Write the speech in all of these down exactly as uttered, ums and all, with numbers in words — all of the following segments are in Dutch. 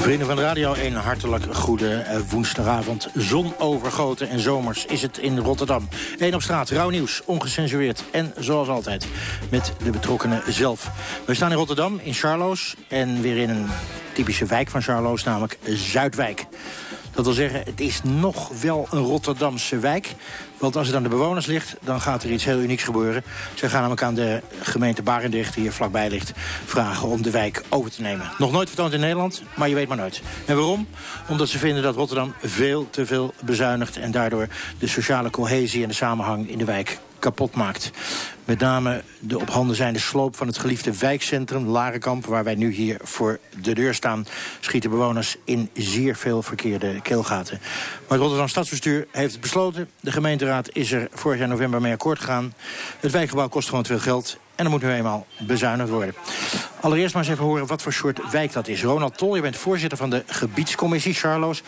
Vrienden van Radio één, hartelijk goede woensdagavond. Zonovergoten en zomers is het in Rotterdam. Eén op straat, rauw nieuws, ongecensureerd en zoals altijd met de betrokkenen zelf. We staan in Rotterdam, in Charlois en weer in een typische wijk van Charlois, namelijk Zuidwijk. Dat wil zeggen, het is nog wel een Rotterdamse wijk. Want als het aan de bewoners ligt, dan gaat er iets heel unieks gebeuren. Ze gaan namelijk aan de gemeente Barendrecht, die hier vlakbij ligt, vragen om de wijk over te nemen. Nog nooit vertoond in Nederland, maar je weet maar nooit. En waarom? Omdat ze vinden dat Rotterdam veel te veel bezuinigt en daardoor de sociale cohesie en de samenhang in de wijk kapot maakt. Met name de op handen zijnde sloop van het geliefde wijkcentrum Larenkamp, waar wij nu hier voor de deur staan, schieten bewoners in zeer veel verkeerde keelgaten. Maar het Rotterdam Stadsbestuur heeft het besloten. De gemeenteraad is er vorig jaar november mee akkoord gegaan. Het wijkgebouw kost gewoon te veel geld en er moet nu eenmaal bezuinigd worden. Allereerst maar eens even horen wat voor soort wijk dat is. Ronald Tol, je bent voorzitter van de gebiedscommissie Charlois.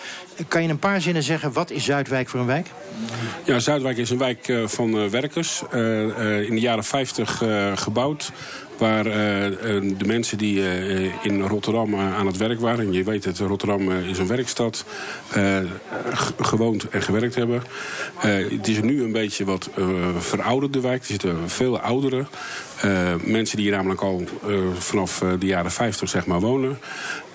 Kan je in een paar zinnen zeggen, wat is Zuidwijk voor een wijk? Ja, Zuidwijk is een wijk uh, van uh, werkers. Uh, uh, in de jaren vijftig uh, gebouwd. Waar uh, de mensen die uh, in Rotterdam uh, aan het werk waren, en je weet het, Rotterdam uh, is een werkstad, uh, g- gewoond en gewerkt hebben. Uh, het is nu een beetje wat uh, verouderde wijk. Er zitten veel ouderen. Uh, mensen die hier namelijk al uh, vanaf de jaren vijftig zeg maar, wonen.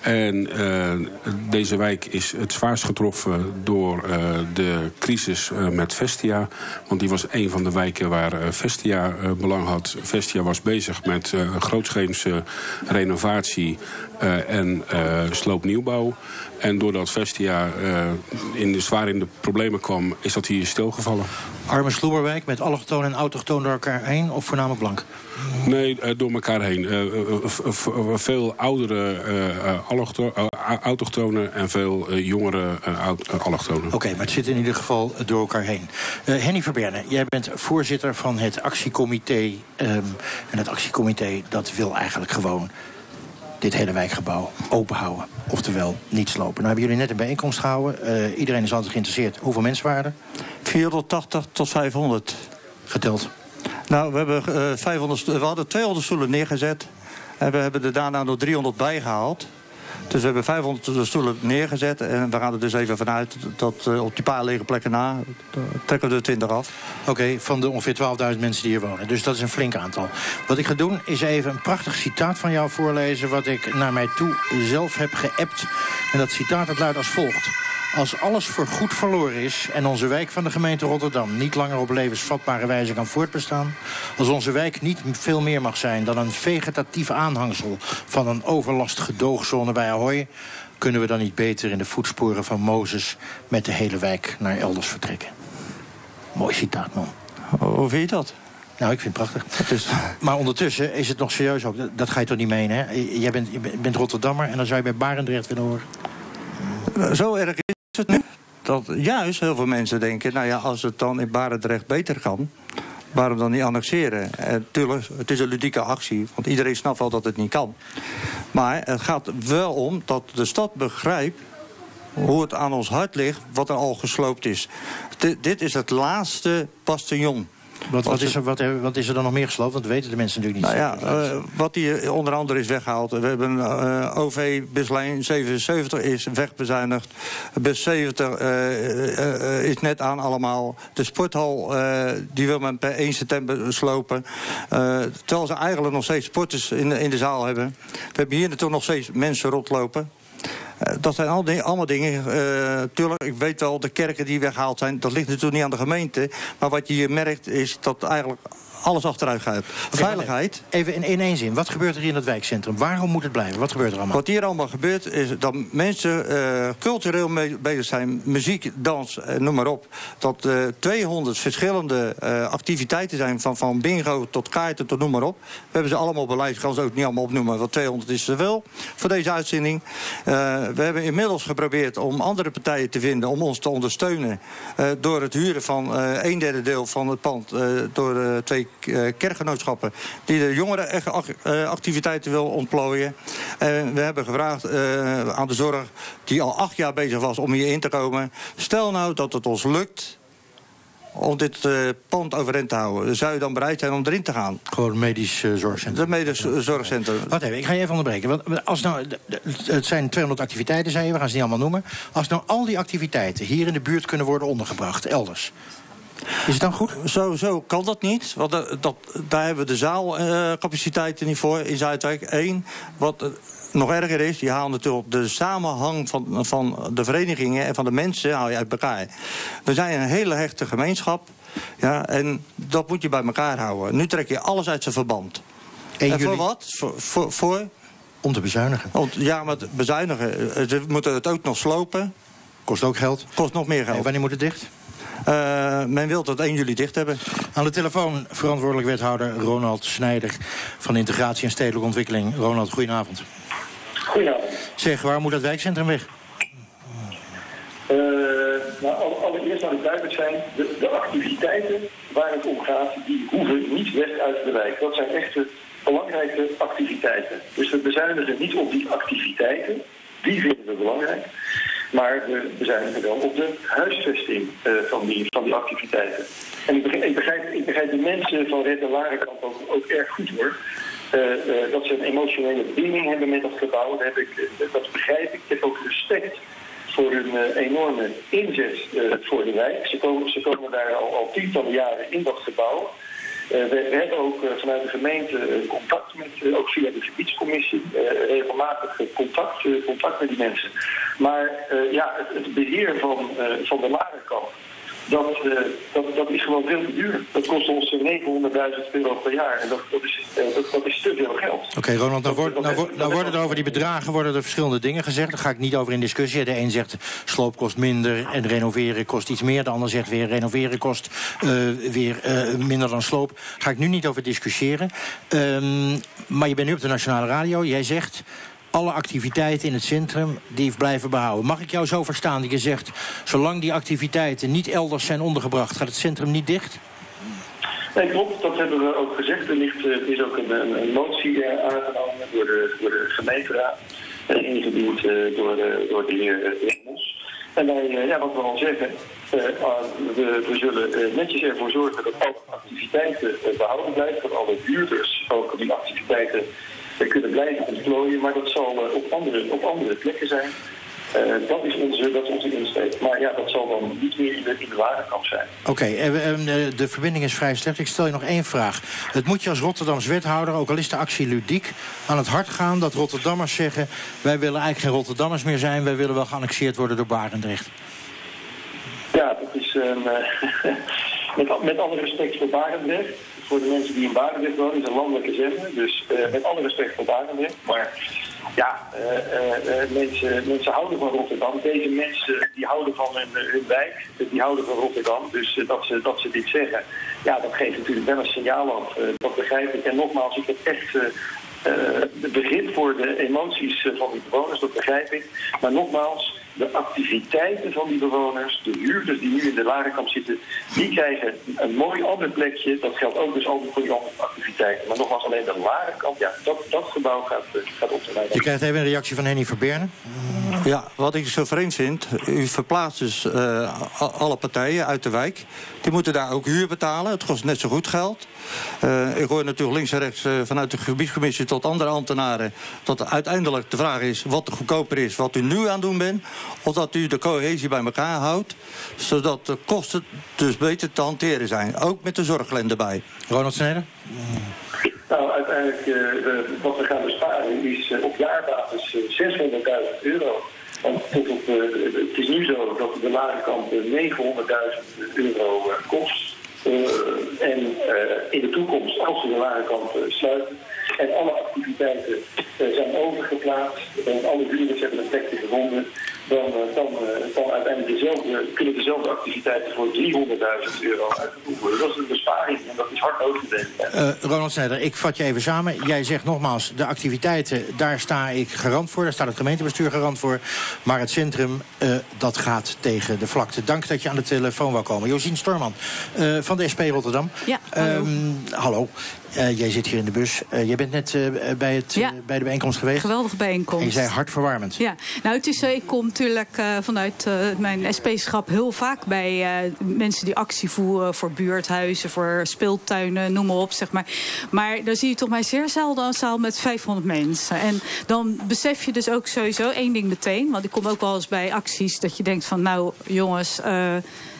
En uh, deze wijk is het zwaarst getroffen door uh, de crisis uh, met Vestia. Want die was een van de wijken waar uh, Vestia uh, belang had. Vestia was bezig met uh, grootscheepse renovatie uh, en uh, sloopnieuwbouw. En doordat Vestia uh, in de, zwaar in de problemen kwam, is dat hier stilgevallen. Arme sloeberwijk met allochtoon en autochtoon door elkaar heen of voornamelijk blank? Nee, door elkaar heen. Uh, v- veel oudere uh, allochto- uh, autochtonen en veel uh, jongere uh, allochtonen. Oké, okay, maar het zit in ieder geval door elkaar heen. Uh, Hennie Verberne, jij bent voorzitter van het actiecomité. Um, en het actiecomité dat wil eigenlijk gewoon dit hele wijkgebouw openhouden. Oftewel, niet slopen. Nou hebben jullie net een bijeenkomst gehouden. Uh, iedereen is altijd geïnteresseerd. Hoeveel mensen waren er? vierhonderdtachtig tot vijfhonderd. Geteld? Nou, we hebben, uh, vijfhonderd, we hadden tweehonderd stoelen neergezet. En we hebben er daarna nog driehonderd bijgehaald. Dus we hebben vijfhonderd stoelen neergezet. En we gaan er dus even vanuit dat uh, op die paar lege plekken na trekken we er twintig af. Oké, okay, van de ongeveer twaalfduizend mensen die hier wonen. Dus dat is een flink aantal. Wat ik ga doen is even een prachtig citaat van jou voorlezen, wat ik naar mij toe zelf heb geappt. En dat citaat dat luidt als volgt. Als alles voorgoed verloren is en onze wijk van de gemeente Rotterdam niet langer op levensvatbare wijze kan voortbestaan, als onze wijk niet veel meer mag zijn dan een vegetatief aanhangsel van een overlastgedoogzone bij Ahoy, kunnen we dan niet beter in de voetsporen van Mozes met de hele wijk naar elders vertrekken? Mooi citaat, man. Hoe vind je dat? Nou, ik vind het prachtig. Dus, maar ondertussen is het nog serieus ook. Dat ga je toch niet meen, hè? Jij bent, je bent Rotterdammer en dan zou je bij Barendrecht willen horen. Zo erg is het nu dat juist heel veel mensen denken, nou ja, als het dan in Barendrecht beter kan, waarom dan niet annexeren? En tuurlijk, het is een ludieke actie, want iedereen snapt wel dat het niet kan. Maar het gaat wel om dat de stad begrijpt hoe het aan ons hart ligt, wat er al gesloopt is. D- dit is het laatste bastion. Wat, wat, is er, wat, wat is er dan nog meer gesloopt? Want dat weten de mensen natuurlijk niet. Nou ja, uh, wat hier onder andere is weggehaald. We hebben uh, O V-buslijn zevenenzeventig is wegbezuinigd. Bus zeventig uh, uh, is net aan allemaal. De sporthal uh, die wil men per één september slopen. Uh, terwijl ze eigenlijk nog steeds sporters in de, in de zaal hebben. We hebben hier natuurlijk nog steeds mensen rondlopen. Dat zijn allemaal dingen. Uh, tuurlijk, ik weet wel, de kerken die weggehaald zijn, dat ligt natuurlijk niet aan de gemeente. Maar wat je hier merkt, is dat eigenlijk alles achteruit gaat. Veiligheid. Even in, in één zin, wat gebeurt er hier in het wijkcentrum? Waarom moet het blijven? Wat gebeurt er allemaal? Wat hier allemaal gebeurt, is dat mensen uh, cultureel mee bezig zijn. Muziek, dans, uh, noem maar op. Dat uh, tweehonderd verschillende uh, activiteiten zijn. Van, van bingo tot kaarten tot noem maar op. We hebben ze allemaal op een lijst. Ik kan ze ook niet allemaal opnoemen, want tweehonderd is te veel voor deze uitzending. Uh, we hebben inmiddels geprobeerd om andere partijen te vinden om ons te ondersteunen. Uh, door het huren van uh, een derde deel van het pand uh, door uh, twee kerkgenootschappen die de jongeren activiteiten wil ontplooien. En we hebben gevraagd uh, aan de zorg die al acht jaar bezig was om hierin te komen. Stel nou dat het ons lukt om dit uh, pand overeind te houden. Zou je dan bereid zijn om erin te gaan? Gewoon medisch uh, zorgcentrum. Het medisch uh, zorgcentrum. Wacht even, ik ga je even onderbreken. Want als nou, het zijn tweehonderd activiteiten, zei je, we gaan ze niet allemaal noemen. Als nou al die activiteiten hier in de buurt kunnen worden ondergebracht, elders... Is het dan goed? Zo, zo kan dat niet. Want dat, dat, daar hebben we de zaalcapaciteiten uh, niet voor in Zuidwijk. Eén, wat uh, nog erger is, je haalt natuurlijk de samenhang van, van de verenigingen en van de mensen haal je uit elkaar. We zijn een hele hechte gemeenschap. Ja, en dat moet je bij elkaar houden. Nu trek je alles uit zijn verband. En, en voor wat? Voor... voor, voor? Om te bezuinigen. Om, ja, maar bezuinigen. Ze moeten het ook nog slopen. Kost ook geld. Kost nog meer geld. En wanneer moet het dicht? Uh, men wil tot één juli dicht hebben. Aan de telefoon verantwoordelijk wethouder Ronald Schneider van Integratie en Stedelijke Ontwikkeling. Ronald, goedenavond. Goedenavond. Zeg, waar moet dat wijkcentrum weg? Uh, nou, allereerst laat ik duidelijk zijn, de, de activiteiten waar het om gaat, die hoeven niet weg uit de wijk. Dat zijn echte belangrijke activiteiten. Dus we bezuinigen niet op die activiteiten, die vinden we belangrijk. Maar we bezuinigen wel op de huisvesting uh, van, die, van die activiteiten. En ik begrijp, ik begrijp, ik begrijp de mensen van Red en Larenkamp ook, ook erg goed hoor. Uh, uh, dat ze een emotionele binding hebben met dat gebouw. Dat, heb ik, uh, dat begrijp ik. Ik heb ook respect voor hun uh, enorme inzet uh, voor de wijk. Ze komen, ze komen daar al, al tientallen jaren in dat gebouw. Uh, we, we hebben ook uh, vanuit de gemeente uh, contact met, uh, ook via de gebiedscommissie, uh, regelmatig uh, contact, uh, contact met die mensen. Maar uh, ja, het, het beheer van, uh, van de Larenkamp, dat, uh, dat, dat is gewoon veel te duur. Dat kost ons negenhonderdduizend euro per jaar en dat, dat, is, uh, dat, dat is te veel geld. Oké, okay, Ronald, dan wordt, nou, wordt, nou wordt het over die bedragen worden er verschillende dingen gezegd. Daar ga ik niet over in discussie. De een zegt sloop kost minder en renoveren kost iets meer. De ander zegt weer renoveren kost uh, weer uh, minder dan sloop. Daar ga ik nu niet over discussiëren. Um, maar je bent nu op de Nationale Radio. Jij zegt... alle activiteiten in het centrum die blijven behouden. Mag ik jou zo verstaan dat je zegt... zolang die activiteiten niet elders zijn ondergebracht... gaat het centrum niet dicht? Nee, klopt. Dat hebben we ook gezegd. Er ligt, er is ook een, een motie aangenomen door de, door de gemeenteraad... ingediend door, door de heer Engels. En wij, ja, wat we al zeggen... Uh, we, we zullen uh, netjes ervoor zorgen dat alle activiteiten behouden blijven... dat alle huurders ook die activiteiten... we kunnen blijven ontplooien, maar dat zal uh, op, andere, op andere plekken zijn. Uh, dat is onze, dat is onze insteek. Maar ja, dat zal dan niet meer in de, in de Larenkamp zijn. Oké, okay, de verbinding is vrij slecht. Ik stel je nog één vraag. Het moet je als Rotterdams wethouder, ook al is de actie ludiek... aan het hart gaan dat Rotterdammers zeggen... wij willen eigenlijk geen Rotterdammers meer zijn... wij willen wel geannexeerd worden door Barendrecht. Ja, dat is... Um, met, met alle respect voor Barendrecht... voor de mensen die in Barendrecht wonen, is een landelijke zender. Dus uh, met alle respect voor Barendrecht. Maar ja, uh, uh, mensen, mensen houden van Rotterdam. Deze mensen die houden van hun, hun wijk, die houden van Rotterdam. Dus uh, dat, ze, dat ze dit zeggen, ja, dat geeft natuurlijk wel een signaal af. Uh, dat begrijp ik. En nogmaals, ik heb echt uh, uh, begrip voor de emoties van die bewoners. Dat begrijp ik. Maar nogmaals... de activiteiten van die bewoners, de huurders die nu in de Larenkamp zitten... die krijgen een mooi ander plekje. Dat geldt ook dus altijd voor die andere activiteiten. Maar nogmaals, alleen de Larenkamp, ja, dat, dat gebouw gaat, gaat op de lijn. Je krijgt even een reactie van Hennie Verberne. Ja, wat ik zo vreemd vind... u verplaatst dus uh, alle partijen uit de wijk. Die moeten daar ook huur betalen. Het kost net zo goed geld. Uh, ik hoor natuurlijk links en rechts uh, vanuit de gebiedscommissie tot andere ambtenaren... dat uiteindelijk de vraag is wat goedkoper is wat u nu aan het doen bent... of dat u de cohesie bij elkaar houdt... zodat de kosten dus beter te hanteren zijn. Ook met de zorglijn erbij. Ronald Schneider? Nou, uiteindelijk, uh, wat we gaan besparen is uh, op jaarbasis uh, zeshonderdduizend euro. Want tot op, uh, het is nu zo dat de Larenkamp uh, negenhonderdduizend euro uh, kost. Uh, en uh, in de toekomst, als we de Larenkamp uh, sluiten... en alle activiteiten uh, zijn overgeplaatst... en alle huurders hebben een plekje gevonden... dan, dan, dan uiteindelijk dezelfde, kunnen dezelfde activiteiten voor driehonderdduizend euro uitgevoerd worden. Dat is een besparing en dat is hard nodig te denken. Uh, Ronald Schneider, ik vat je even samen. Jij zegt nogmaals, de activiteiten, daar sta ik garant voor. Daar staat het gemeentebestuur garant voor. Maar het centrum, uh, dat gaat tegen de vlakte. Dank dat je aan de telefoon wou komen. Josine Störmann uh, van de S P Rotterdam. Ja, hallo. Um, hallo. Uh, jij zit hier in de bus. Uh, jij bent net uh, bij, het, ja. uh, bij de bijeenkomst geweest. Geweldige bijeenkomst. En je zei hartverwarmend. Ja, nou, het is, uh, ik kom natuurlijk uh, vanuit uh, mijn S P-schap heel vaak bij uh, mensen die actie voeren voor buurthuizen, voor speeltuinen, noem maar op, zeg maar. Maar dan zie je toch maar zeer zelden een zaal met vijfhonderd mensen. En dan besef je dus ook sowieso één ding meteen, want ik kom ook wel eens bij acties dat je denkt van, nou jongens, Uh,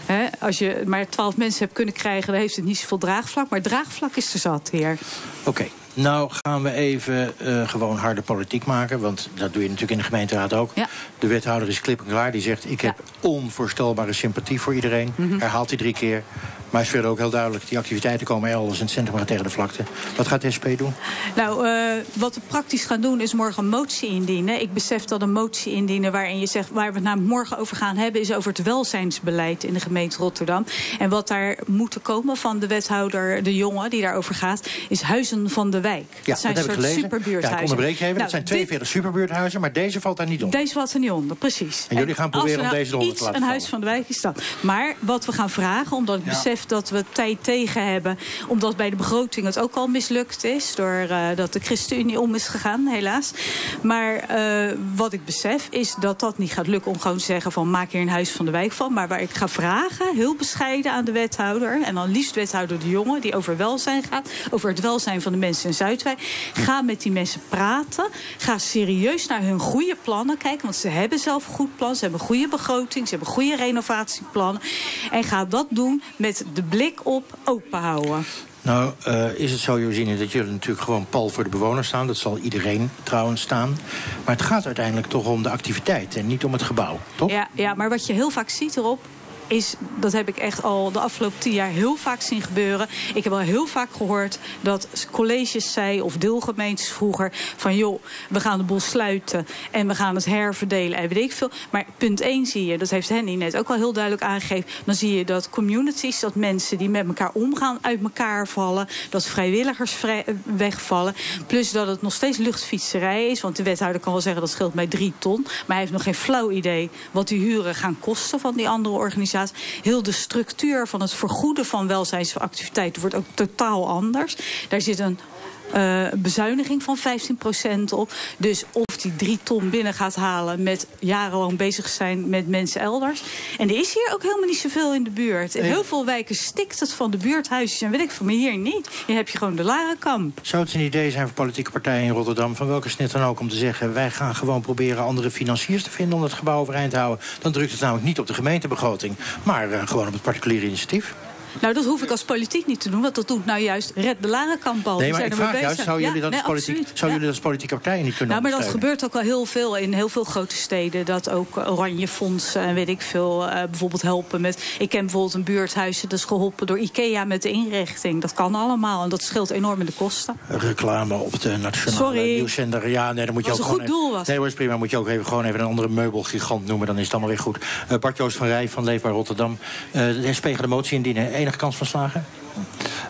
He, als je maar twaalf mensen hebt kunnen krijgen, dan heeft het niet zoveel draagvlak. Maar draagvlak is er zat, heer. Oké, okay, nou gaan we even uh, gewoon harde politiek maken. Want dat doe je natuurlijk in de gemeenteraad ook. Ja. De wethouder is klip en klaar. Die zegt, ik heb ja. onvoorstelbare sympathie voor iedereen. Mm-hmm. Herhaalt hij drie keer. Maar het is verder ook heel duidelijk, die activiteiten komen elders in het centrum maar tegen de vlakte. Wat gaat de S P doen? Nou, uh, wat we praktisch gaan doen is morgen een motie indienen. Ik besef dat een motie indienen waarin je zegt, waar we het namelijk morgen over gaan hebben, is over het welzijnsbeleid in de gemeente Rotterdam. En wat daar moet komen van de wethouder de Jonge, die daarover gaat, is huizen van de wijk. Ja, dat zijn dat een soort superbuurthuizen. Ja, ik onderbreek even. Nou, dat zijn tweeënveertig dit, superbuurthuizen, maar deze valt daar niet onder. Deze valt er niet onder, precies. En, en jullie gaan proberen nou om deze onder te laten vallen. Een huis van de wijk is dat. Maar wat we gaan vragen, omdat ik ja. besef dat we tijd tegen hebben, omdat bij de begroting het ook al mislukt is, doordat uh, de ChristenUnie om is gegaan, helaas. Maar uh, wat ik besef is dat dat niet gaat lukken om gewoon te zeggen van, maak hier een huis van de wijk van. Maar waar ik ga vragen, heel bescheiden aan de wethouder, en dan liefst wethouder de Jonge, die over welzijn gaat, over het welzijn van de mensen in Zuidwijk. Ga met die mensen praten. Ga serieus naar hun goede plannen kijken, want ze hebben zelf een goed plan, ze hebben een goede begroting, ze hebben goede renovatieplannen. En ga dat doen met de blik op open houden. Nou, uh, is het zo, Josine, dat jullie natuurlijk gewoon pal voor de bewoner staan. Dat zal iedereen trouwens staan. Maar het gaat uiteindelijk toch om de activiteit en niet om het gebouw, toch? Ja, ja, maar wat je heel vaak ziet erop is, dat heb ik echt al de afgelopen tien jaar heel vaak zien gebeuren. Ik heb al heel vaak gehoord dat colleges zei, of deelgemeentes vroeger, van joh, we gaan de boel sluiten en we gaan het herverdelen en weet ik veel. Maar punt één zie je, dat heeft Hennie net ook al heel duidelijk aangegeven, dan zie je dat communities, dat mensen die met elkaar omgaan, uit elkaar vallen, dat vrijwilligers vrij, wegvallen. Plus dat het nog steeds luchtfietserij is, want de wethouder kan wel zeggen dat scheelt mij drie ton, maar hij heeft nog geen flauw idee wat die huren gaan kosten van die andere organisaties. Heel de structuur van het vergoeden van welzijnsactiviteiten wordt ook totaal anders. Daar zit een uh, bezuiniging van vijftien procent op. Dus of die drie ton binnen gaat halen met jarenlang bezig zijn met mensen elders. En er is hier ook helemaal niet zoveel in de buurt. In heel veel wijken stikt het van de buurthuisjes en weet ik van, maar hier niet. Hier heb je gewoon de Larenkamp. Zou het een idee zijn voor politieke partijen in Rotterdam, van welke snit dan ook, om te zeggen, wij gaan gewoon proberen andere financiers te vinden om het gebouw overeind te houden? Dan drukt het namelijk niet op de gemeentebegroting, maar uh, gewoon op het particuliere initiatief. Nou, dat hoef ik als politiek niet te doen, want dat doet nou juist Red de Larenkamp al. Nee, maar ik vraag juist, zou jullie dat als politieke politieke partijen niet kunnen ondersteunen? Nou, maar dat gebeurt ook al heel veel in heel veel grote steden, dat ook oranje fondsen en weet ik veel, uh, bijvoorbeeld helpen met, ik ken bijvoorbeeld een buurthuis, dat is geholpen door IKEA met de inrichting. Dat kan allemaal en dat scheelt enorm in de kosten. Reclame op de nationale Sorry. nieuwszender. Ja, nee, dan moet je ook een goed even, doel was. Nee, dat is prima. Moet je ook even gewoon even een andere meubelgigant noemen, dan is het allemaal weer goed. Uh, Bart Joost van Rij van Leefbaar Rotterdam. Uh, de S P gaat de motie indienen. Enige kans van slagen?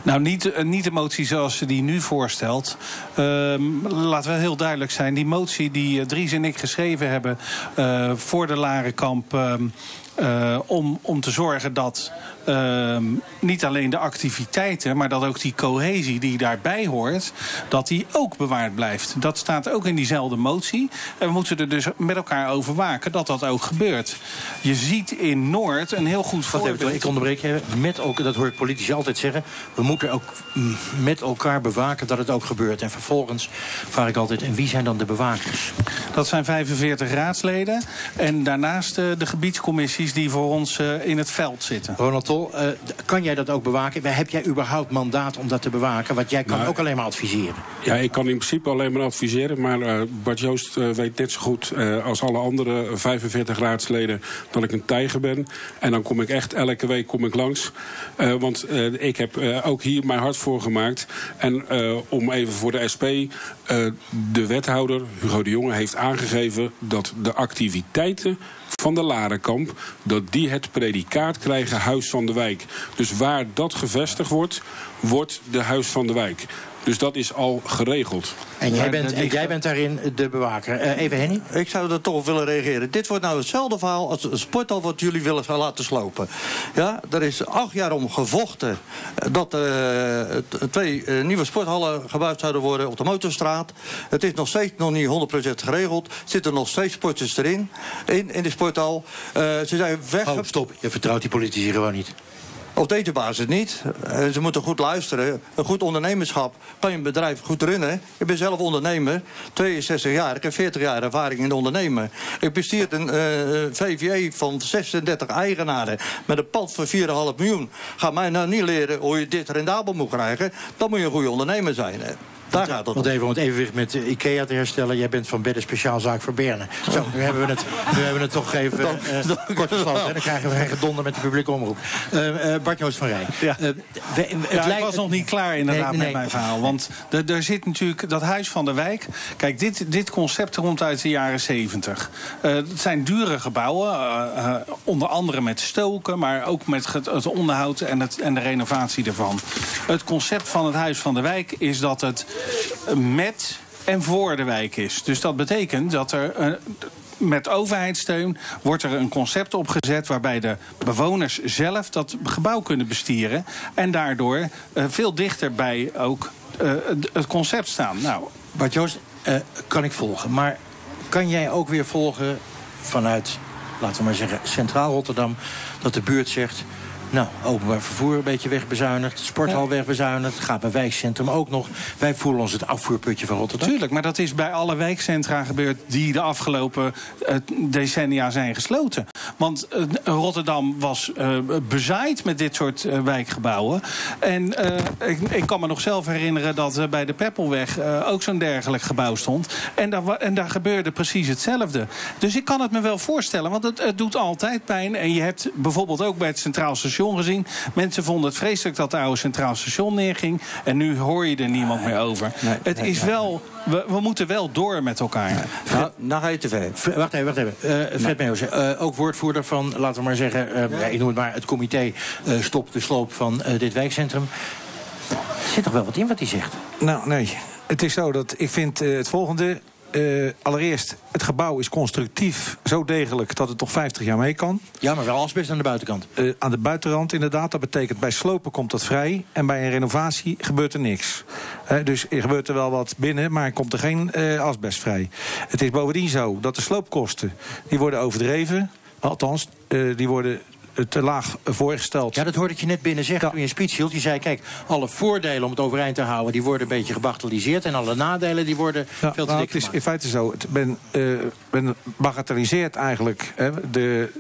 Nou, niet, niet de motie zoals ze die nu voorstelt. Uh, laten we heel duidelijk zijn. Die motie die Dries en ik geschreven hebben uh, voor de Larenkamp, Uh, Uh, om, om te zorgen dat uh, niet alleen de activiteiten, maar dat ook die cohesie die daarbij hoort, dat die ook bewaard blijft. Dat staat ook in diezelfde motie. En we moeten er dus met elkaar over waken dat dat ook gebeurt. Je ziet in Noord een heel goed voorbeeld. Even, ik onderbreek je. Met elkaar, dat hoor ik politici altijd zeggen. We moeten ook met elkaar bewaken dat het ook gebeurt. En vervolgens vraag ik altijd, en wie zijn dan de bewakers? Dat zijn vijfenveertig raadsleden. En daarnaast de, de gebiedscommissies die voor ons uh, in het veld zitten. Ronald Tol, uh, kan jij dat ook bewaken? Heb jij überhaupt mandaat om dat te bewaken? Want jij kan nou, ook alleen maar adviseren. Ja, ik kan in principe alleen maar adviseren. Maar uh, Bart Joost uh, weet net zo goed uh, als alle andere vijfenveertig raadsleden dat ik een tijger ben. En dan kom ik echt elke week kom ik langs. Uh, want uh, ik heb uh, ook hier mijn hart voor gemaakt. En uh, om even voor de S P, uh, de wethouder Hugo de Jonge heeft aangegeven dat de activiteiten van de Larenkamp, dat die het predicaat krijgen Huis van de Wijk. Dus waar dat gevestigd wordt, wordt de Huis van de Wijk. Dus dat is al geregeld. En jij bent, en jij bent daarin de bewaker. Uh, even Hennie? Ik zou er toch willen reageren. Dit wordt nou hetzelfde verhaal als een sportal wat jullie willen gaan laten slopen. Ja, er is acht jaar om gevochten dat er uh, twee uh, nieuwe sporthallen gebouwd zouden worden op de Motorstraat. Het is nog steeds nog niet honderd procent geregeld. Zitten nog steeds sporters erin, in, in de sporthal. Uh, ze zijn weg... Oh, stop. Je vertrouwt die politici gewoon niet. Op deze basis niet. Ze moeten goed luisteren. Een goed ondernemerschap kan je een bedrijf goed runnen. Ik ben zelf ondernemer, tweeënzestig jaar. Ik heb veertig jaar ervaring in ondernemen. Ik bestier een uh, V V E van zesendertig eigenaren met een pand voor vier komma vijf miljoen. Ga mij nou niet leren hoe je dit rendabel moet krijgen. Dan moet je een goede ondernemer zijn. Daar gaat het. Want even om het evenwicht met IKEA te herstellen. Jij bent van bedden speciaalzaak Verberne. Zo, nu hebben we het, nu hebben we het toch even uh, kort gesloten. Dan krijgen we een gedonder met de publieke omroep. Uh, uh, Bart Joost van Rij. Ja. Uh, we, het ja, lijkt... Ik was nog niet klaar inderdaad nee, nee. met mijn verhaal. Want er, er zit natuurlijk dat huis van de wijk. Kijk, dit, dit concept komt uit de jaren zeventig. Uh, het zijn dure gebouwen. Uh, uh, onder andere met stoken. Maar ook met het, het onderhoud en, het, en de renovatie ervan. Het concept van het huis van de wijk is dat het met en voor de wijk is. Dus dat betekent dat er uh, met overheidssteun wordt er een concept opgezet waarbij de bewoners zelf dat gebouw kunnen bestieren en daardoor uh, veel dichterbij ook uh, het concept staan. Nou, Bart Joost, uh, kan ik volgen. Maar kan jij ook weer volgen vanuit, laten we maar zeggen, Centraal Rotterdam, dat de buurt zegt... Nou, openbaar vervoer een beetje wegbezuinigd, sporthal wegbezuinigd, gaat bij wijkcentrum ook nog. Wij voelen ons het afvoerputje van Rotterdam. Tuurlijk, maar dat is bij alle wijkcentra gebeurd die de afgelopen uh, decennia zijn gesloten. Want uh, Rotterdam was uh, bezaaid met dit soort uh, wijkgebouwen. En uh, ik, ik kan me nog zelf herinneren dat uh, bij de Peppelweg uh, ook zo'n dergelijk gebouw stond. En daar, en daar gebeurde precies hetzelfde. Dus ik kan het me wel voorstellen, want het, het doet altijd pijn. En je hebt bijvoorbeeld ook bij het Centraal Station gezien. Mensen vonden het vreselijk dat het oude Centraal Station neerging. En nu hoor je er niemand meer over. Nee, nee, het is wel... We, we moeten wel door met elkaar. Nee. Fred, nou ga je te ver. Fred, wacht even, wacht even. Uh, Fred nee. Meeuwse, uh, ook woordvoerder van, laten we maar zeggen... Uh, nee. ja, ik noem het maar, het comité uh, stopt de sloop van uh, dit wijkcentrum. Er zit toch wel wat in wat hij zegt? Nou, nee. Het is zo dat ik vind uh, het volgende... Uh, allereerst, het gebouw is constructief zo degelijk dat het nog vijftig jaar mee kan. Ja, maar wel asbest aan de buitenkant. Uh, aan de buitenkant, inderdaad. Dat betekent, bij slopen komt dat vrij. En bij een renovatie gebeurt er niks. Uh, dus er gebeurt er wel wat binnen, maar komt er geen uh, asbest vrij. Het is bovendien zo dat de sloopkosten, die worden overdreven. Althans, uh, die worden... te laag voorgesteld. Ja, dat hoorde ik je net binnen zeggen ja. toen je een speech hield. Je zei, kijk, alle voordelen om het overeind te houden... die worden een beetje gebagatelliseerd... en alle nadelen die worden ja, veel te nou, dik het is in feite zo. Het ben, uh, ben bagatelliseert eigenlijk hè, de,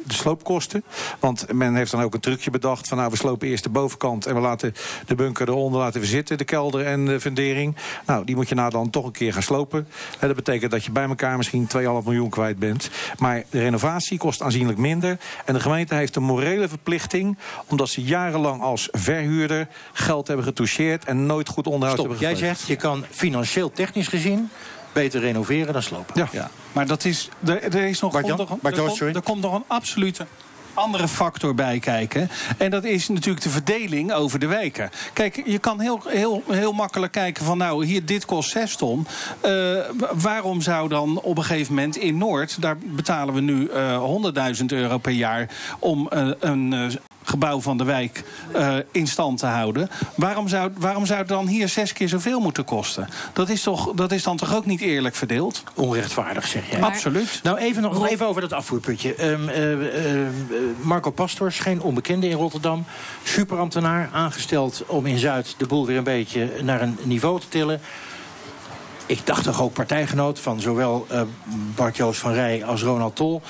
de sloopkosten. Want men heeft dan ook een trucje bedacht... van nou, we slopen eerst de bovenkant... en we laten de bunker eronder laten verzitten... de kelder en de fundering. Nou, die moet je na dan toch een keer gaan slopen. En dat betekent dat je bij elkaar misschien twee komma vijf miljoen kwijt bent. Maar de renovatie kost aanzienlijk minder... en de gemeente heeft een moreel verplichting, omdat ze jarenlang als verhuurder geld hebben getoucheerd en nooit goed onderhoud Stop, hebben gegeven. Jij zegt, je kan financieel technisch gezien beter renoveren dan slopen. Ja, ja. Maar dat is, er, er is nog Bart-Jan, onder, Bart-Jan, er, sorry. er komt nog een absolute... andere factor bij kijken. En dat is natuurlijk de verdeling over de wijken. Kijk, je kan heel, heel, heel makkelijk kijken van... nou, hier, dit kost zes ton. Uh, waarom zou dan op een gegeven moment in Noord... daar betalen we nu uh, honderdduizend euro per jaar... om uh, een uh, gebouw van de wijk uh, in stand te houden. Waarom zou, waarom zou het dan hier zes keer zoveel moeten kosten? Dat is, toch, dat is dan toch ook niet eerlijk verdeeld? Onrechtvaardig, zeg jij. Maar, Absoluut. Nou, even nog even over dat afvoerputje. Um, uh, uh, uh, Marco Pastors, geen onbekende in Rotterdam. Superambtenaar, aangesteld om in Zuid de boel weer een beetje naar een niveau te tillen. Ik dacht toch ook partijgenoot van zowel uh, Bart Joost van Rij als Ronald Tol.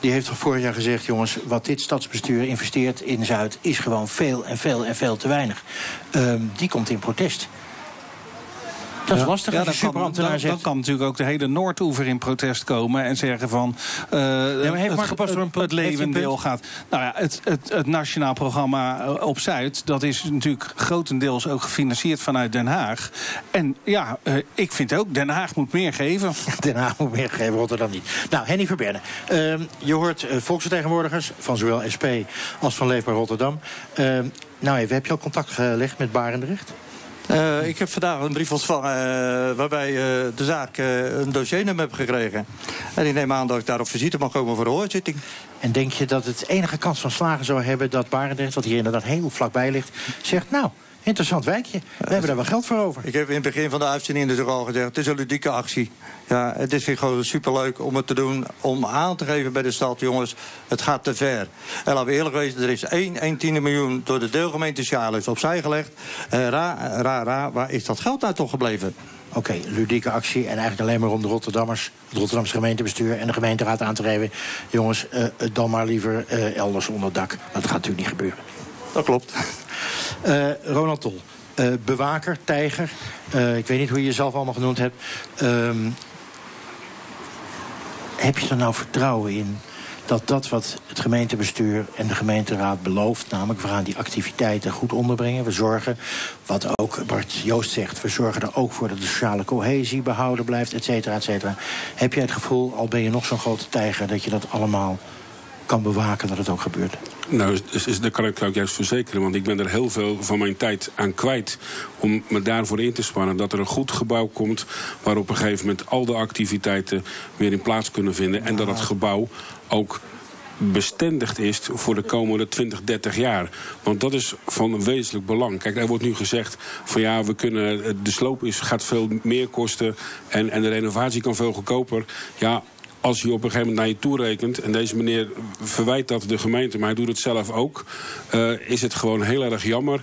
Die heeft toch vorig jaar gezegd, jongens, wat dit stadsbestuur investeert in Zuid... is gewoon veel en veel en veel te weinig. Uh, die komt in protest. Dat is lastig. Ja, dat, kan, dat, dat kan natuurlijk ook de hele Noordoever in protest komen en zeggen van uh, ja, maar heeft het, het, het, het levendeel gaat. Nou ja, het, het, het nationaal programma op Zuid, dat is natuurlijk grotendeels ook gefinancierd vanuit Den Haag. En ja, uh, ik vind ook, Den Haag moet meer geven. Den Haag moet meer geven, Rotterdam niet. Nou, Hennie Verberne, uh, je hoort uh, volksvertegenwoordigers van zowel S P als van Leefbaar Rotterdam. Uh, nou even, heb je al contact gelegd met Barendrecht? Uh, ik heb vandaag een brief ontvangen uh, waarbij uh, de zaak uh, een dossiernummer heb gekregen. En ik neem aan dat ik daar op visite mag komen voor de hoorzitting. En denk je dat het enige kans van slagen zou hebben dat Barendrecht, wat hier inderdaad heel vlakbij ligt, zegt nou, interessant wijkje, we uh, hebben daar wel geld voor over. Ik heb in het begin van de uitzending dus ook al gezegd, het is een ludieke actie. Ja, het is gewoon superleuk om het te doen, om aan te geven bij de stad, jongens, het gaat te ver. En laten we eerlijk wezen, er is één tiende miljoen door de deelgemeente Charlois opzij gelegd. Uh, ra, ra, ra, waar is dat geld daar toch gebleven? Oké, okay, ludieke actie en eigenlijk alleen maar om de Rotterdammers, het Rotterdamse gemeentebestuur en de gemeenteraad aan te geven. Jongens, uh, dan maar liever uh, elders onder dak. Dat gaat natuurlijk niet gebeuren. Dat klopt. Uh, Ronald Tol, uh, bewaker, tijger, uh, ik weet niet hoe je jezelf allemaal genoemd hebt. Uh, heb je er nou vertrouwen in dat dat wat het gemeentebestuur en de gemeenteraad belooft, namelijk we gaan die activiteiten goed onderbrengen, we zorgen, wat ook Bart Joost zegt, we zorgen er ook voor dat de sociale cohesie behouden blijft, et cetera, et cetera. Heb jij het gevoel, al ben je nog zo'n grote tijger, dat je dat allemaal kan bewaken dat het ook gebeurt? Nou, daar kan ik ook juist verzekeren. Want ik ben er heel veel van mijn tijd aan kwijt om me daarvoor in te spannen. Dat er een goed gebouw komt waar op een gegeven moment al de activiteiten weer in plaats kunnen vinden. Nou, en dat het gebouw ook bestendigd is voor de komende twintig, dertig jaar. Want dat is van wezenlijk belang. Kijk, er wordt nu gezegd van ja, we kunnen, de sloop is, gaat veel meer kosten en, en de renovatie kan veel goedkoper. Ja, als je op een gegeven moment naar je toe rekent, en deze meneer verwijt dat de gemeente, maar hij doet het zelf ook, uh, is het gewoon heel erg jammer.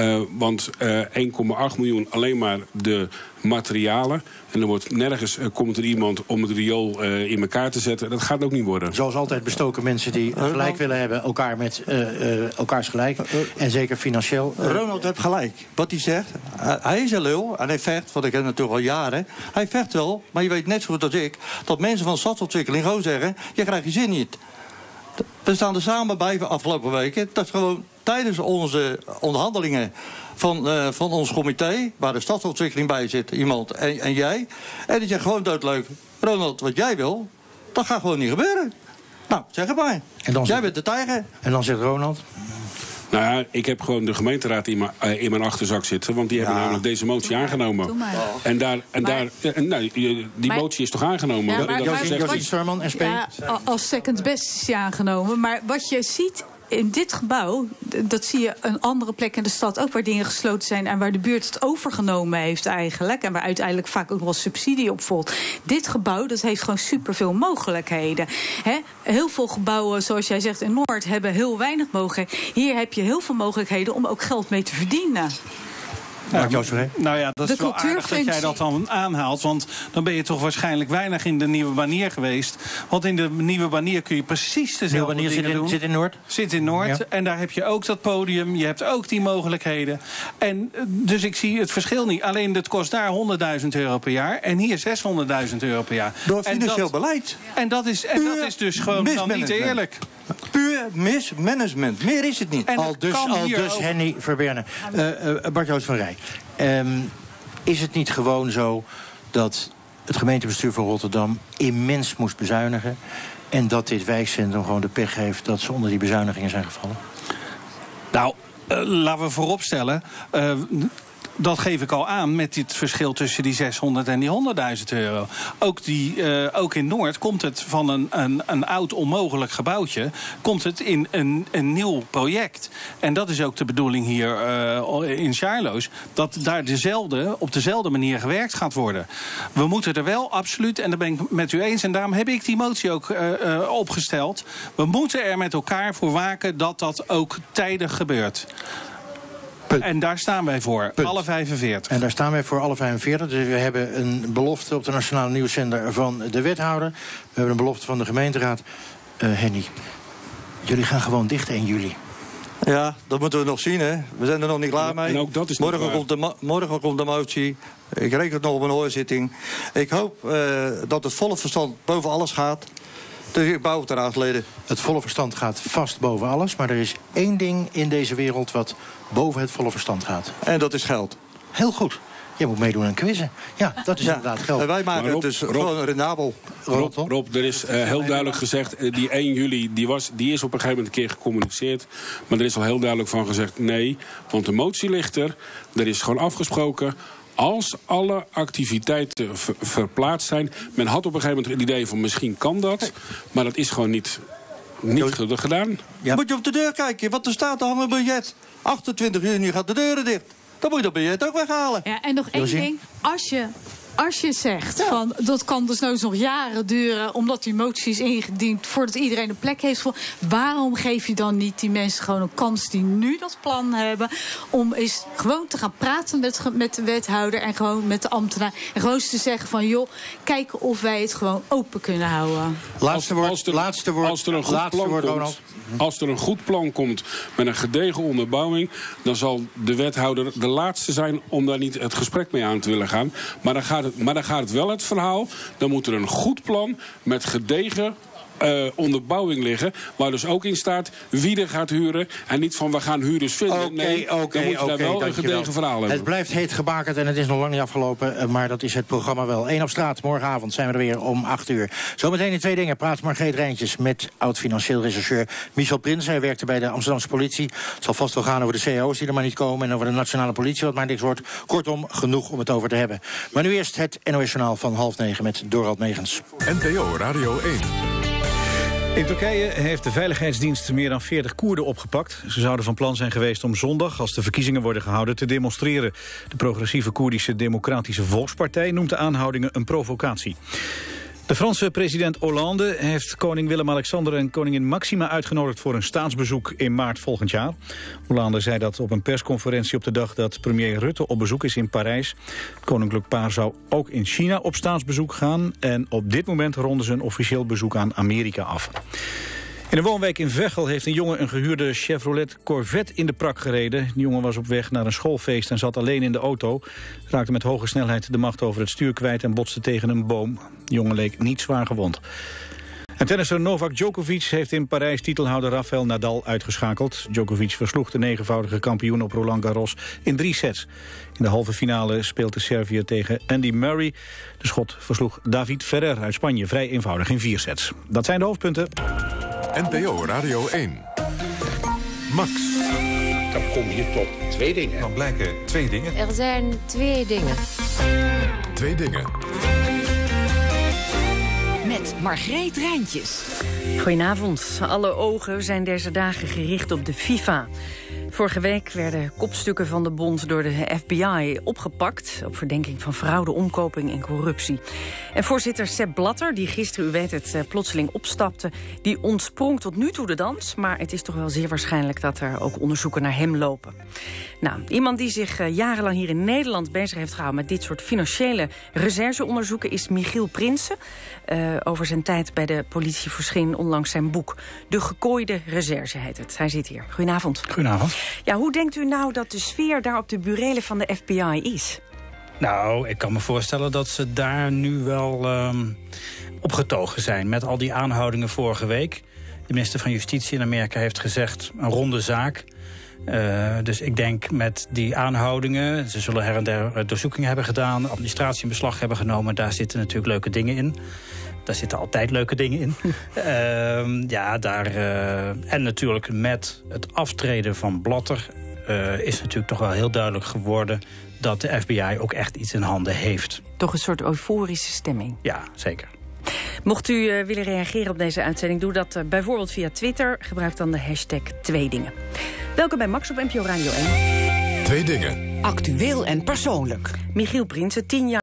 Uh, want uh, één komma acht miljoen alleen maar de materialen. En er wordt nergens uh, komt er iemand om het riool uh, in elkaar te zetten. Dat gaat ook niet worden. Zoals altijd bestoken mensen die uh, gelijk uh, willen hebben elkaar met uh, uh, elkaars gelijk. Uh, uh, en zeker financieel. Uh, Ronald heeft gelijk. Wat hij zegt, uh, hij is een lul en hij vecht, want ik heb natuurlijk al jaren. Hij vecht wel, maar je weet net zo goed als ik dat mensen van stadsontwikkeling gewoon zeggen, je krijgt je zin niet. We staan er samen bij van afgelopen weken. Dat is gewoon tijdens onze onderhandelingen van, uh, van ons comité, waar de stadsontwikkeling bij zit, iemand en, en jij. En die zegt gewoon doodleuk, Ronald, wat jij wil, dat gaat gewoon niet gebeuren. Nou, zeg het maar. Jij zegt, bent de tijger. En dan zegt Ronald, nou ja, ik heb gewoon de gemeenteraad in mijn, uh, in mijn achterzak zitten. Want die ja. hebben namelijk deze motie aangenomen. Doe maar. En daar, en maar, daar en, nou, die maar, motie is toch aangenomen? Ja, maar, dat maar, Josine Störmann, S P. Ja, als second best is die aangenomen. Maar wat je ziet in dit gebouw, dat zie je een andere plek in de stad ook, waar dingen gesloten zijn en waar de buurt het overgenomen heeft eigenlijk. En waar uiteindelijk vaak ook wel subsidie op volgt. Dit gebouw, dat heeft gewoon superveel mogelijkheden. He? Heel veel gebouwen, zoals jij zegt, in Noord hebben heel weinig mogelijkheden. Hier heb je heel veel mogelijkheden om ook geld mee te verdienen. Ja, nou ja, dat is wel aardig dat jij dat dan aanhaalt. Want dan ben je toch waarschijnlijk weinig in de Nieuwe Banier geweest. Want in de Nieuwe Banier kun je precies dezelfde dingen zit in, doen. Zit in Noord. Zit in Noord. Ja. En daar heb je ook dat podium. Je hebt ook die mogelijkheden. En dus ik zie het verschil niet. Alleen het kost daar honderdduizend euro per jaar. En hier zeshonderdduizend euro per jaar. Door financieel beleid. En dat is, en dat is dus gewoon dan niet eerlijk. Puur mismanagement. Meer is het niet. En al dus, al dus Hennie Verberne. Uh, uh, Bart Joost van Rij. Um, is het niet gewoon zo dat het gemeentebestuur van Rotterdam immens moest bezuinigen en dat dit wijkcentrum gewoon de pech heeft dat ze onder die bezuinigingen zijn gevallen? Nou, uh, laten we vooropstellen, Uh, dat geef ik al aan met dit verschil tussen die zeshonderd en die honderdduizend euro. Ook, die, uh, ook in Noord komt het van een, een, een oud onmogelijk gebouwtje, komt het in een, een nieuw project. En dat is ook de bedoeling hier uh, in Charlois, dat daar dezelfde, op dezelfde manier gewerkt gaat worden. We moeten er wel absoluut, en daar ben ik met u eens, en daarom heb ik die motie ook uh, uh, opgesteld. We moeten er met elkaar voor waken dat dat ook tijdig gebeurt. Punt. En daar staan wij voor, Punt. alle vijfenveertig. En daar staan wij voor, alle vijfenveertig. Dus we hebben een belofte op de Nationale Nieuwszender van de wethouder. We hebben een belofte van de gemeenteraad. Uh, Hennie, jullie gaan gewoon dicht één juli. Ja, dat moeten we nog zien, hè. We zijn er nog niet klaar mee. En ook dat is niet morgen, komt de mo- morgen komt de motie. Ik reken het nog op een hoorzitting. Ik hoop uh, dat het volle verstand boven alles gaat. Dus ik bouw het eraan geleden. Het volle verstand gaat vast boven alles. Maar er is één ding in deze wereld wat boven het volle verstand gaat. En dat is geld. Heel goed. Je moet meedoen aan quizzen. Ja, dat is ja. inderdaad geld. En wij maken Rob, het dus Rob, gewoon rendabel. Rob, Rob, Rob er is uh, heel duidelijk gezegd... Uh, die één juli die was, die is op een gegeven moment een keer gecommuniceerd. Maar er is al heel duidelijk van gezegd nee. Want de motie ligt er. Er is gewoon afgesproken... Als alle activiteiten ver, verplaatst zijn... Men had op een gegeven moment het idee van misschien kan dat... maar dat is gewoon niet, niet gedaan. Ja. Moet je op de deur kijken, want er staat al een budget. achtentwintig juni gaat de deuren dicht. Dan moet je dat budget ook weghalen. Ja, en nog één ding, als je... Als je zegt, ja. van, dat kan dus nog jaren duren... omdat die motie is ingediend voordat iedereen een plek heeft... waarom geef je dan niet die mensen gewoon een kans die nu dat plan hebben... om eens gewoon te gaan praten met, met de wethouder en gewoon met de ambtenaar... en gewoon eens te zeggen van, joh, kijken of wij het gewoon open kunnen houden. Laatste woord, als er, laatste woord, als er een goed plan woord, Ronald. Komt, als er een goed plan komt met een gedegen onderbouwing... dan zal de wethouder de laatste zijn om daar niet het gesprek mee aan te willen gaan. Maar dan gaat Maar dan gaat het wel het verhaal. Dan moet er een goed plan met gedegen uh, onderbouwing liggen. Waar dus ook in staat wie er gaat huren. En niet van we gaan huurders vinden. Okay, nee, okay, dan moet je okay, daar wel een gedegen wel. verhaal hebben. Het blijft heet gebakerd en het is nog lang niet afgelopen. Maar dat is het programma wel. Eén op straat, morgenavond zijn we er weer om acht uur. Zometeen in Twee Dingen praat Margriet Reintjes met oud-financieel rechercheur Michel Prins. Hij werkte bij de Amsterdamse politie. Het zal vast wel gaan over de C E O's die er maar niet komen. En over de nationale politie, wat maar niks wordt. Kortom, genoeg om het over te hebben. Maar nu eerst het N O S-journaal van half negen met Dorald Megens. N P O Radio één. In Turkije heeft de veiligheidsdienst meer dan veertig Koerden opgepakt. Ze zouden van plan zijn geweest om zondag, als de verkiezingen worden gehouden, te demonstreren. De progressieve Koerdische Democratische Volkspartij noemt de aanhoudingen een provocatie. De Franse president Hollande heeft koning Willem-Alexander en koningin Maxima uitgenodigd voor een staatsbezoek in maart volgend jaar. Hollande zei dat op een persconferentie op de dag dat premier Rutte op bezoek is in Parijs. Het koninklijk paar zou ook in China op staatsbezoek gaan en op dit moment ronden ze een officieel bezoek aan Amerika af. In een woonwijk in Veghel heeft een jongen een gehuurde Chevrolet Corvette in de prak gereden. De jongen was op weg naar een schoolfeest en zat alleen in de auto. Raakte met hoge snelheid de macht over het stuur kwijt en botste tegen een boom. De jongen leek niet zwaar gewond. En tennisser Novak Djokovic heeft in Parijs titelhouder Rafael Nadal uitgeschakeld. Djokovic versloeg de negenvoudige kampioen op Roland Garros in drie sets. In de halve finale speelt de Serviër tegen Andy Murray. De Schot versloeg David Ferrer uit Spanje vrij eenvoudig in vier sets. Dat zijn de hoofdpunten. N P O Radio één. Max. Dan kom je tot twee dingen. Dan blijken twee dingen. Er zijn twee dingen. Twee dingen. Met Margriet Reintjes. Goedenavond. Alle ogen zijn deze dagen gericht op de FIFA. Vorige week werden kopstukken van de bond door de F B I opgepakt... op verdenking van fraude, omkoping en corruptie. En voorzitter Sepp Blatter, die gisteren, u weet het, plotseling opstapte... die ontsprong tot nu toe de dans. Maar het is toch wel zeer waarschijnlijk dat er ook onderzoeken naar hem lopen. Nou, iemand die zich jarenlang hier in Nederland bezig heeft gehouden... met dit soort financiële rechercheonderzoeken is Michel Prins. Uh, over zijn tijd bij de politie verscheen onlangs zijn boek. De gekooide recherche heet het. Hij zit hier. Goedenavond. Goedenavond. Ja, hoe denkt u nou dat de sfeer daar op de burelen van de F B I is? Nou, ik kan me voorstellen dat ze daar nu wel um, opgetogen zijn... met al die aanhoudingen vorige week. De minister van Justitie in Amerika heeft gezegd een ronde zaak. Uh, dus ik denk met die aanhoudingen... ze zullen her en der doorzoekingen hebben gedaan... administratie in beslag hebben genomen, daar zitten natuurlijk leuke dingen in... Daar zitten altijd leuke dingen in. uh, ja, daar, uh, en natuurlijk met het aftreden van Blatter... Uh, is natuurlijk toch wel heel duidelijk geworden... dat de F B I ook echt iets in handen heeft. Toch een soort euforische stemming. Ja, zeker. Mocht u uh, willen reageren op deze uitzending... doe dat uh, bijvoorbeeld via Twitter. Gebruik dan de hashtag Twee Dingen. Welkom bij Max op N P O Radio één. Twee Dingen. Actueel en persoonlijk. Michiel Prins, tien jaar...